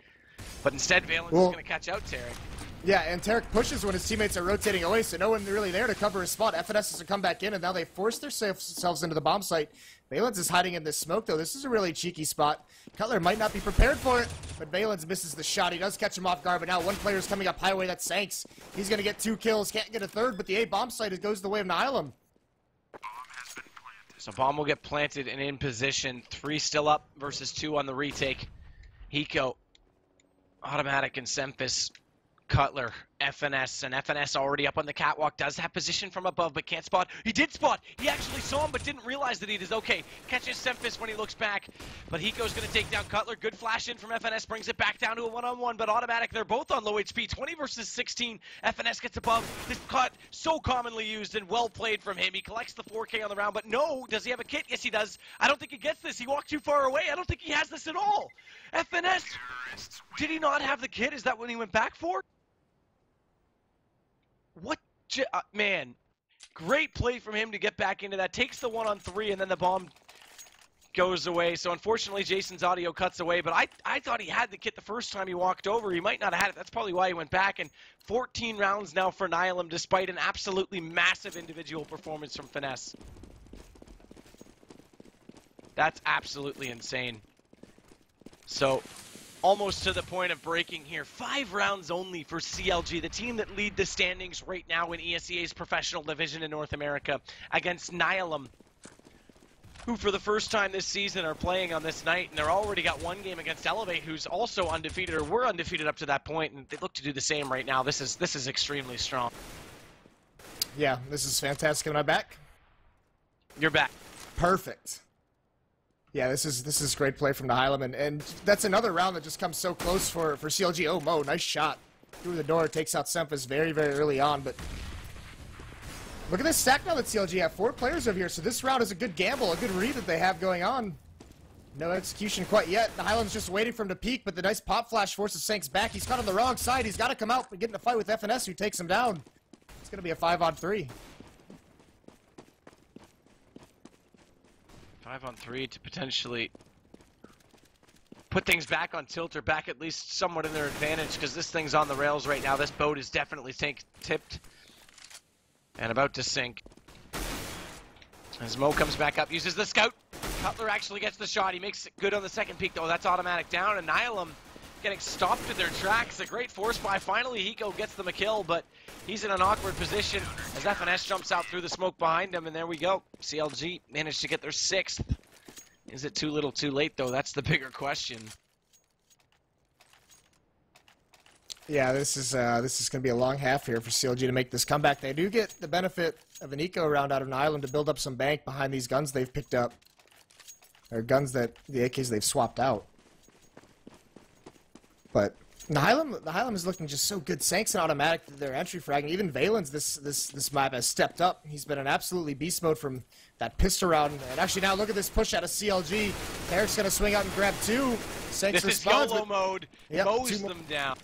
But instead, Valens well, is going to catch out Tarik. Yeah, and Tarik pushes when his teammates are rotating away, so no one really there to cover his spot. F N S has to come back in, and now they force themselves into the bomb site. Valens is hiding in this smoke, though. This is a really cheeky spot. Cutler might not be prepared for it, but Valens misses the shot. He does catch him off guard, but now one player is coming up highway. That's Sanks. He's going to get two kills, can't get a third, but the A bomb site goes the way of Nihilum. So bomb will get planted and in position. Three still up versus two on the retake. Hiko, Automatic, and Semphis. Cutler, F N S, and F N S already up on the catwalk, does have position from above, but can't spot. He did spot! He actually saw him, but didn't realize that he is okay. Catches Semphis when he looks back, but Hiko's gonna take down Cutler. Good flash in from F N S, brings it back down to a one-on-one, but Automatic, they're both on low H P, twenty versus sixteen. F N S gets above. This cut, so commonly used and well played from him. He collects the four K on the round, but no, does he have a kit? Yes, he does. I don't think he gets this. He walked too far away. I don't think he has this at all. F N S, did he not have the kit? Is that what he went back for? What, j uh, man, great play from him to get back into that. Takes the one on three, and then the bomb goes away. So, unfortunately, Jason's audio cuts away, but I, I thought he had the kit the first time he walked over. He might not have had it. That's probably why he went back. And fourteen rounds now for Nihilum, despite an absolutely massive individual performance from F N S. That's absolutely insane. So, almost to the point of breaking here. Five rounds only for C L G, the team that lead the standings right now in E S E A's professional division in North America, against Nihilum, who for the first time this season are playing on this night, and they're already got one game against Elevate, who's also undefeated, or were undefeated up to that point, and they look to do the same right now. This is, this is extremely strong. Yeah, this is fantastic. Am I back? You're back. Perfect. Yeah, this is this is great play from Nihilum, and, and that's another round that just comes so close for, for C L G. Oh, Mo, nice shot. Through the door, takes out Semphis very, very early on, but look at this stack now that C L G have four players over here, so this round is a good gamble, a good read that they have going on. No execution quite yet. Nihilum's just waiting for him to peek, but the nice pop flash forces Sanks back. He's caught on the wrong side. He's got to come out and get in a fight with F N S, who takes him down. It's going to be a five on three. Five on three to potentially put things back on tilt, or back at least somewhat in their advantage, because this thing's on the rails right now. This boat is definitely tank tipped and about to sink. As Mo comes back up, uses the scout. Cutler actually gets the shot. He makes it good on the second peak, though. That's Automatic down, and Nihilum getting stopped in their tracks. A great force buy. Finally, Hiko gets them a kill, but he's in an awkward position as F N S jumps out through the smoke behind him, and there we go. C L G managed to get their sixth. Is it too little too late, though? That's the bigger question. Yeah, this is uh, this is going to be a long half here for C L G to make this comeback. They do get the benefit of an eco round out of Nihilum to build up some bank behind these guns they've picked up. Or guns that, the A Ks they've swapped out. But Nihilum, Nihilum is looking just so good. Sanks and Automatic, their entry fragging. Even Valens, this this this map has stepped up. He's been in absolutely beast mode from that pistol round. And actually now look at this push out of C L G. Eric's gonna swing out and grab two. Sanks this responds. This is YOLO mode. Yep, mows them down.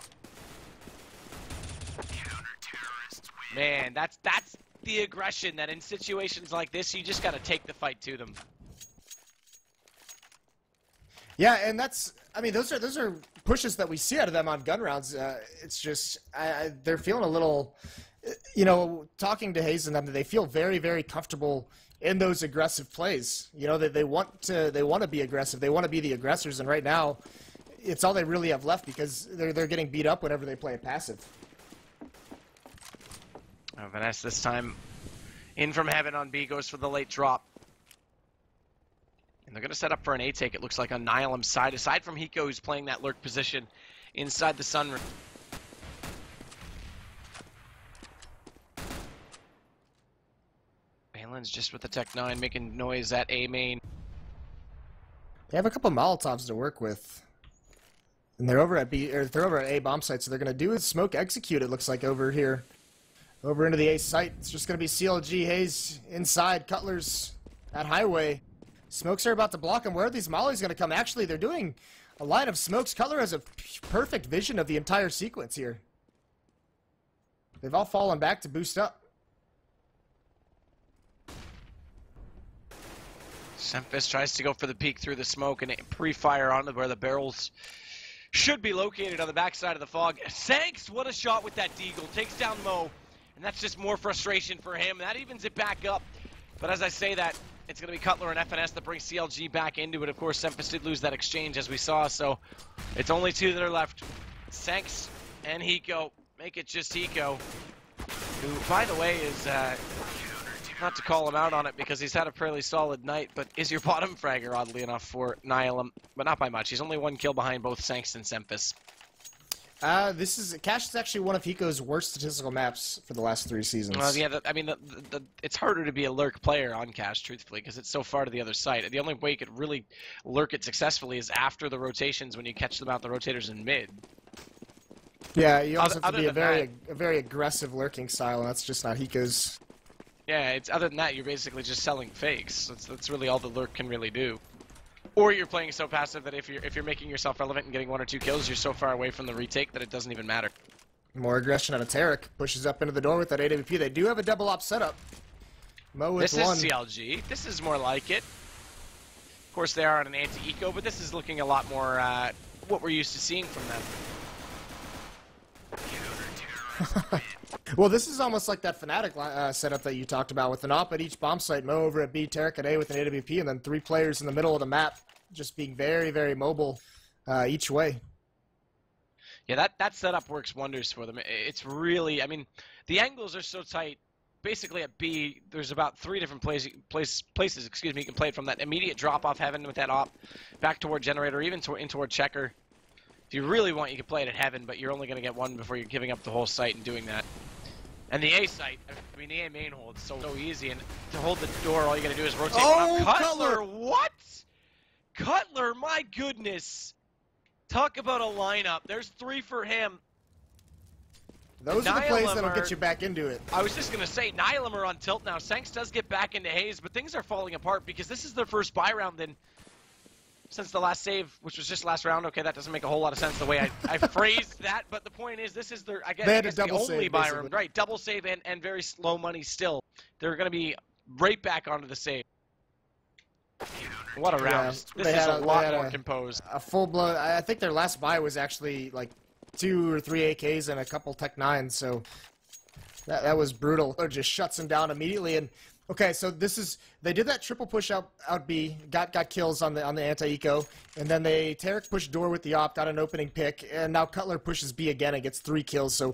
Man, that's that's the aggression that in situations like this you just gotta take the fight to them. Yeah, and that's, I mean, those are those are pushes that we see out of them on gun rounds. Uh, it's just I, I, they're feeling a little, you know, talking to Hayes and them, they feel very, very comfortable in those aggressive plays. You know, they they want to they want to be aggressive. They want to be the aggressors, and right now, it's all they really have left, because they're they're getting beat up whenever they play a passive. Oh, Vanessa this time, in from heaven on B, goes for the late drop. And they're going to set up for an A take, it looks like, on Nihilum's side, aside from Hiko, who's playing that lurk position inside the sunroom. Valen's just with the Tech nine, making noise at A main. They have a couple Molotovs to work with. And they're over at B, or they're over at A bomb site, so they're going to do is smoke execute, it looks like, over here. Over into the A site. It's just going to be C L G, Hayes inside, Cutler's at highway. Smokes are about to block him. Where are these mollies going to come? Actually, they're doing a line of smokes. Cutler has a perfect vision of the entire sequence here. They've all fallen back to boost up. Semphis tries to go for the peek through the smoke and pre-fire onto where the barrels should be located on the backside of the fog. Sanks, what a shot with that deagle. Takes down Mo, and that's just more frustration for him. That evens it back up. But as I say that, it's going to be Cutler and F N S that brings C L G back into it. Of course, Semphis did lose that exchange, as we saw, so it's only two that are left. Sanks and Hiko. Make it just Hiko, who, by the way, is... Uh, not to call him out on it because he's had a fairly solid night, but is your bottom fragger, oddly enough, for Nihilum, but not by much. He's only one kill behind both Sanks and Semphis. Uh, this is... Cache is actually one of Hiko's worst statistical maps for the last three seasons. Well, yeah, the, I mean, the, the, the, it's harder to be a lurk player on Cache, truthfully, because it's so far to the other side. The only way you could really lurk it successfully is after the rotations, when you catch them out the rotators in mid. Yeah, you also other, have to be a very, that, a very aggressive lurking style, and that's just not Hiko's. Yeah, it's, other than that, you're basically just selling fakes. That's, that's really all the lurk can really do. Or you're playing so passive that if you're if you're making yourself relevant and getting one or two kills, you're so far away from the retake that it doesn't even matter. More aggression out of Tarik. Pushes up into the door with that A W P. They do have a double op setup. Mo with one. This is C L G. This is more like it. Of course, they are on an anti-eco, but this is looking a lot more uh, what we're used to seeing from them. Well, this is almost like that Fnatic uh, setup that you talked about, with an op at each bomb site, Mo over at B, Tarik at A with an A W P, and then three players in the middle of the map just being very, very mobile uh, each way. Yeah, that, that setup works wonders for them. It's really, I mean, the angles are so tight. Basically at B, there's about three different place, place, places excuse me, you can play it from: that immediate drop-off heaven with that op, back toward generator, even to, in toward checker. If you really want, you can play it at heaven, but you're only going to get one before you're giving up the whole site and doing that. And the A site, I mean the A main hold, so, so easy, and to hold the door, all you gotta do is rotate. Oh, Cutler, Cutler! What? Cutler, my goodness! Talk about a lineup. There's three for him. Those and are Nihilum the plays that'll are, get you back into it. I was just gonna say, Nihilum are on tilt now. Sanks does get back into Hayes, but things are falling apart because this is their first buy round in since the last save, which was just last round. Okay, that doesn't make a whole lot of sense the way I, I phrased that, but the point is, this is their, I guess, I guess the only buy room. Right, double save and, and very slow money still. They're going to be right back onto the save. What a round. Yeah, this is a, a lot more a, composed. A full-blown, I think their last buy was actually like two or three A Ks and a couple Tech nines, so that, that was brutal. It just shuts them down immediately, and... Okay, so this is, they did that triple push out, out B, got got kills on the on the anti-eco, and then they, Tarik pushed door with the op, got an opening pick, and now Cutler pushes B again and gets three kills, so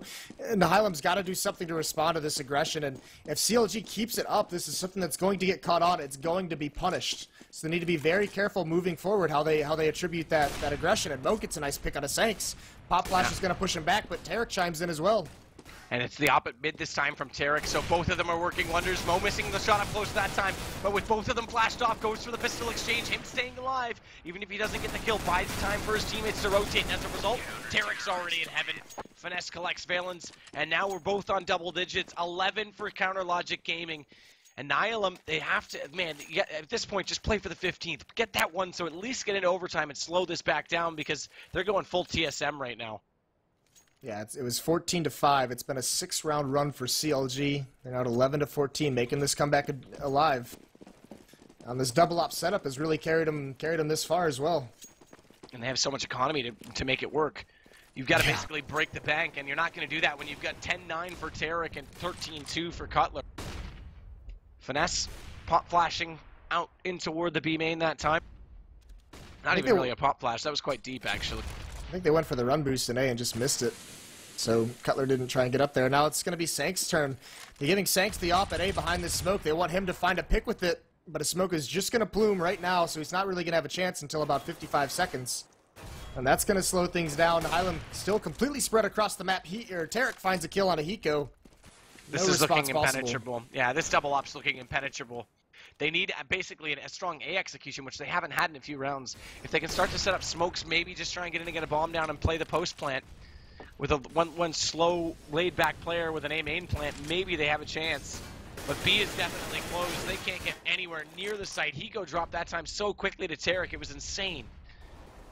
Nihilum's got to do something to respond to this aggression, and if C L G keeps it up, this is something that's going to get caught on, it's going to be punished. So they need to be very careful moving forward how they how they attribute that, that aggression, and Mo gets a nice pick on a Sanks. Pop Flash is going to push him back, but Tarik chimes in as well. And it's the op at mid this time from Tarik, so both of them are working wonders. Mo missing the shot up close that time, but with both of them flashed off, goes for the pistol exchange, him staying alive. Even if he doesn't get the kill, buys time for his teammates to rotate, and as a result, Tarek's already in heaven. Finesse collects Valens, and now we're both on double digits, eleven for Counter Logic Gaming. And Nihilum, they have to, man, at this point, just play for the fifteenth. Get that one, so at least get into overtime and slow this back down, because they're going full T S M right now. Yeah, it's, it was fourteen to five. It's been a six round run for C L G. They're now at eleven to fourteen, making this comeback alive. And this double op setup has really carried them carried them this far as well. And they have so much economy to to make it work. You've got to yeah. basically break the bank, and you're not going to do that when you've got ten nine for Tarik and thirteen two for Cutler. Finesse pop flashing out in toward the B main that time. Not even really a pop flash. That was quite deep, actually. I think they went for the run boost in A and just missed it. So Cutler didn't try and get up there. Now it's going to be Sanks' turn. They're giving Sanks the op at A behind this smoke. They want him to find a pick with it, but a smoke is just going to plume right now, so he's not really going to have a chance until about fifty-five seconds. And that's going to slow things down. Nihilum still completely spread across the map. He, or Tarik finds a kill on a Hiko. This is looking impenetrable. Yeah, this double op's looking impenetrable. They need basically a strong A execution, which they haven't had in a few rounds. If they can start to set up smokes, maybe just try and get in and get a bomb down and play the post plant with a one, one slow laid back player with an A main plant, maybe they have a chance. But B is definitely closed. They can't get anywhere near the site. Hiko dropped that time so quickly to Tarik, it was insane.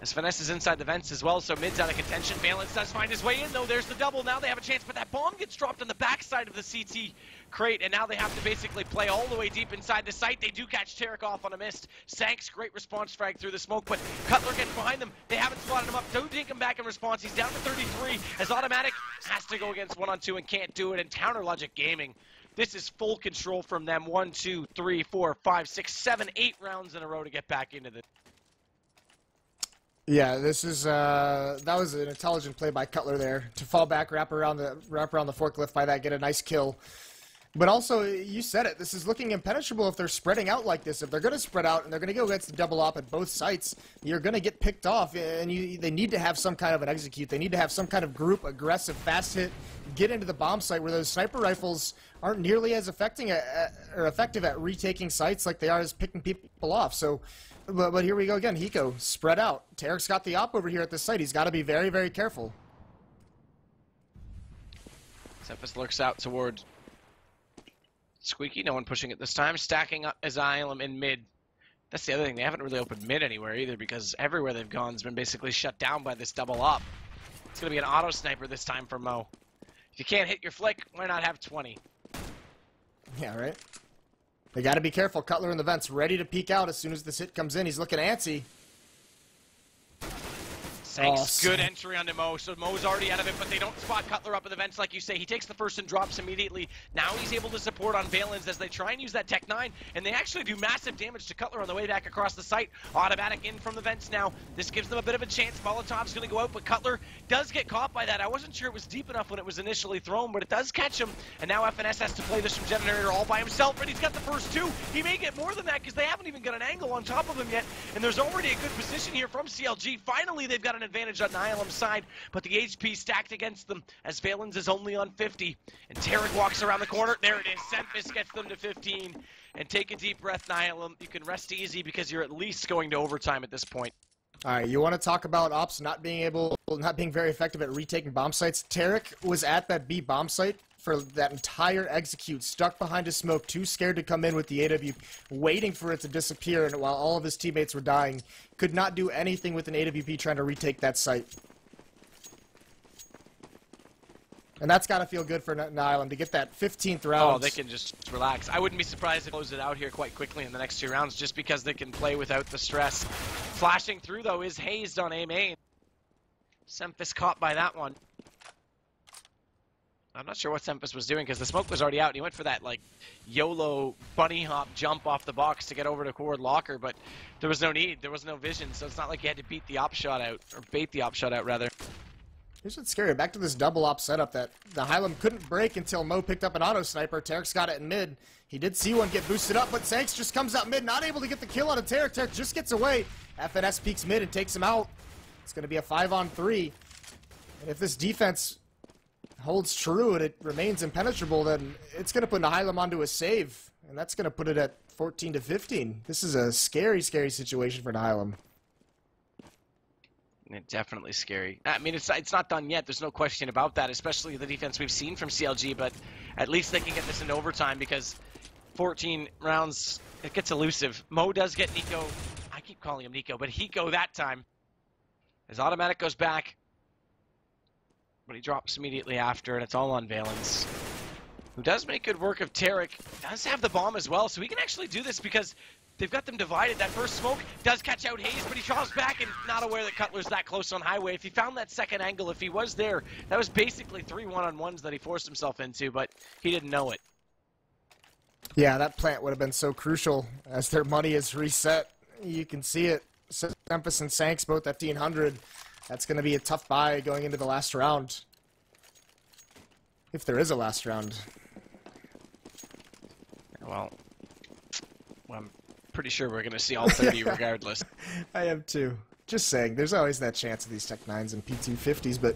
As Finesse is inside the vents as well, so mid's out of contention. Valens does find his way in, though. There's the double. Now they have a chance, but that bomb gets dropped on the backside of the C T. crate, and now they have to basically play all the way deep inside the site. They do catch Tarik off on a mist. Sanks, great response frag through the smoke, but Cutler gets behind them. They haven't spotted him up. Don't take him back in response. He's down to thirty-three as Automatic has to go against one on two and can't do it. And Counter Logic Gaming, this is full control from them. One, two, three, four, five, six, seven, eight rounds in a row to get back into the... Yeah, this is uh, that was an intelligent play by Cutler there to fall back, wrap around the wrap around the forklift by that, get a nice kill. But also, you said it. This is looking impenetrable if they're spreading out like this. If they're going to spread out and they're going to go against the double op at both sites, you're going to get picked off. And you, they need to have some kind of an execute. They need to have some kind of group, aggressive, fast hit, get into the bomb site where those sniper rifles aren't nearly as affecting a, or effective at retaking sites like they are as picking people off. So, but, but here we go again. Hiko spread out. Tarik's got the op over here at this site. He's got to be very, very careful. Semphis lurks out towards Squeaky, no one pushing it this time. Stacking up as Nihilum in mid. That's the other thing. They haven't really opened mid anywhere either, because everywhere they've gone has been basically shut down by this double up. It's going to be an auto sniper this time for Mo. If you can't hit your flick, why not have twenty? Yeah, right? They got to be careful. Cutler in the vents, ready to peek out as soon as this hit comes in. He's looking antsy. Sanks, oh, good entry onto Mo, so Mo's already out of it, but they don't spot Cutler up in the vents like you say. He takes the first and drops immediately. Now he's able to support on Valens as they try and use that Tech nine, and they actually do massive damage to Cutler on the way back across the site. Automatic in from the vents now. This gives them a bit of a chance. Molotov's going to go out, but Cutler does get caught by that. I wasn't sure it was deep enough when it was initially thrown, but it does catch him, and now F N S has to play this from Generator all by himself, and he's got the first two. He may get more than that because they haven't even got an angle on top of him yet, and there's already a good position here from C L G. Finally, they've got an advantage on Nihilum's side, but the H P stacked against them as Valens is only on fifty, and Tarik walks around the corner. There it is. Semphis gets them to fifteen, and take a deep breath, Nihilum. You can rest easy because you're at least going to overtime at this point. All right, you want to talk about ops not being able, not being very effective at retaking bomb sites. Tarik was at that B bomb site for that entire execute, stuck behind his smoke, too scared to come in with the A W, waiting for it to disappear, and while all of his teammates were dying, could not do anything with an A W P trying to retake that site. And that's got to feel good for Nihilum to get that fifteenth round. Oh, they can just relax. I wouldn't be surprised if they close it out here quite quickly in the next two rounds, just because they can play without the stress. Flashing through, though, is Hayes on A main. Semphis caught by that one. I'm not sure what Semphis was doing because the smoke was already out, and he went for that, like, YOLO bunny hop jump off the box to get over to Cord Locker, but there was no need. There was no vision, so it's not like he had to beat the op shot out, or bait the op shot out, rather. Here's what's scary. Back to this double op setup that the Nihilum couldn't break until Mo picked up an auto sniper. Tarik's got it in mid. He did see one get boosted up, but Sanks just comes out mid, not able to get the kill out of Tarik. Tarik just gets away. F N S peeks mid and takes him out. It's going to be a five on three. And if this defense holds true and it remains impenetrable, then it's going to put Nihilum onto a save. And that's going to put it at fourteen to fifteen. This is a scary, scary situation for Nihilum. Definitely scary. I mean, it's it's not done yet. There's no question about that, especially the defense we've seen from C L G, but at least they can get this in overtime because fourteen rounds, it gets elusive. Mo does get Nico. I keep calling him Nico, but Hiko that time. His Automatic goes back, but he drops immediately after, and it's all on Valens, who does make good work of Tarik. Does have the bomb as well, so he can actually do this because they've got them divided. That first smoke does catch out Hayes, but he draws back and not aware that Cutler's that close on highway. If he found that second angle, if he was there, that was basically three one-on-ones that he forced himself into, but he didn't know it. Yeah, that plant would have been so crucial as their money is reset. You can see it. Semphis and Sanks both at fifteen hundred. That's going to be a tough buy going into the last round. If there is a last round. Well, I'm pretty sure we're going to see all thirty regardless. I am too. Just saying, there's always that chance of these Tech nines and P two fifties, but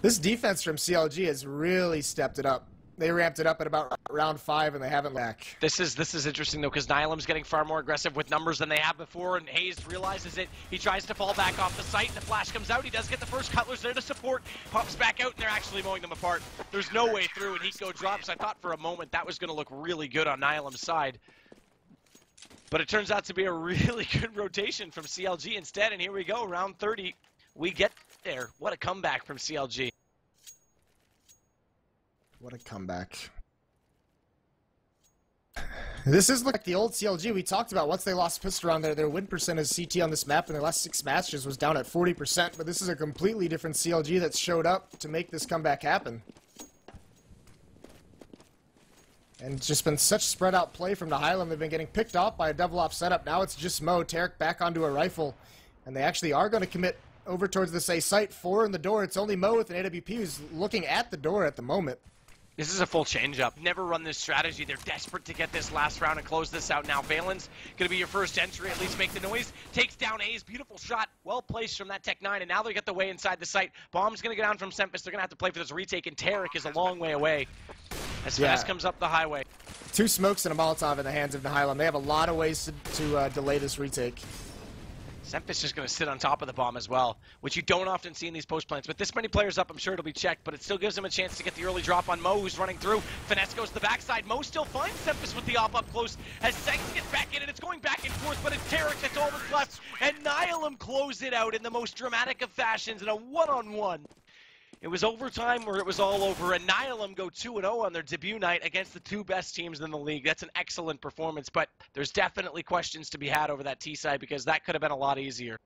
this defense from C L G has really stepped it up. They ramped it up at about round five, and they haven't lacked. This is this is interesting, though, because Nihilum's getting far more aggressive with numbers than they have before, and Hayes realizes it. He tries to fall back off the site, and the flash comes out. He does get the first. Cutler's there to support. Pops back out, and they're actually mowing them apart. There's no way through, and Hiko drops. I thought for a moment that was going to look really good on Nihilum's side. But it turns out to be a really good rotation from C L G instead, and here we go, round thirty. We get there. What a comeback from C L G. What a comeback. This is like the old C L G we talked about. Once they lost pistol round there, their win percent as C T on this map in their last six matches was down at forty percent, but this is a completely different C L G that showed up to make this comeback happen. And it's just been such spread out play from Nihilum. They've been getting picked off by a double off setup. Now it's just Mo, Tarik back onto a rifle, and they actually are going to commit over towards this A site. Four in the door. It's only Mo with an A W P who's looking at the door at the moment. This is a full change-up. Never run this strategy. They're desperate to get this last round and close this out now. Valens, going to be your first entry. At least make the noise. Takes down Hayes. Beautiful shot. Well placed from that Tech nine. And now they get the way inside the site. Bomb's going to go down from Semphis. They're going to have to play for this retake. And Tarik is a long way away as yeah. Fast comes up the highway. Two smokes and a Molotov in the hands of Nihilum. They have a lot of ways to, to uh, delay this retake. Semphis is going to sit on top of the bomb as well, which you don't often see in these post plants. With this many players up, I'm sure it'll be checked, but it still gives him a chance to get the early drop on Mo, who's running through. Finesse goes to the backside. Mo still finds Semphis with the op up close as Sanks gets back in, and it's going back and forth, but it's Tarik that's all that's left, and Nihilum close it out in the most dramatic of fashions in a one-on-one. It was overtime where it was all over, and Nihilum go two and oh on their debut night against the two best teams in the league. That's an excellent performance, but there's definitely questions to be had over that T side because that could have been a lot easier.